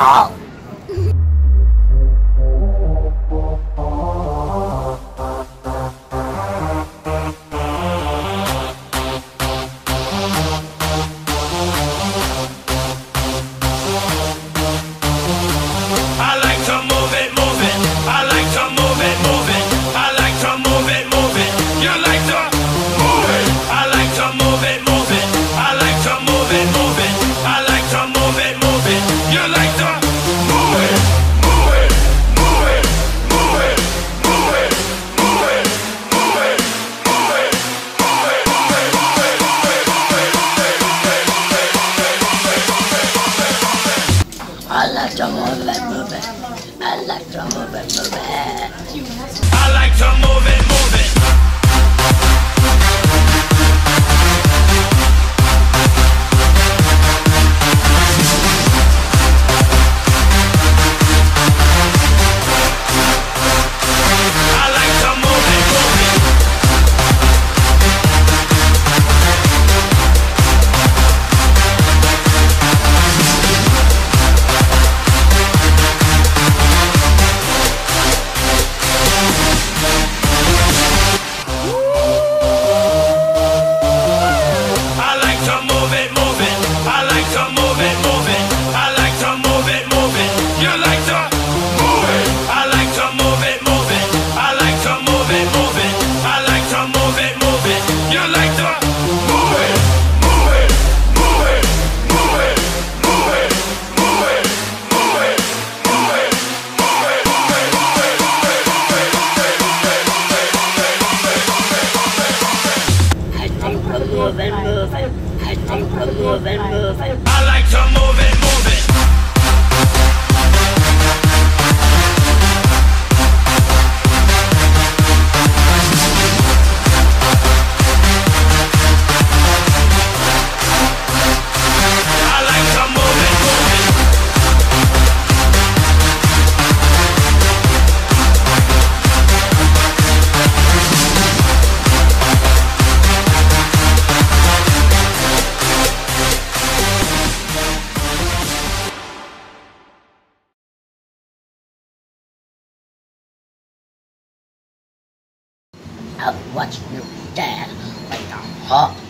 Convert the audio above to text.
到。I'll watch you dance like a hawk.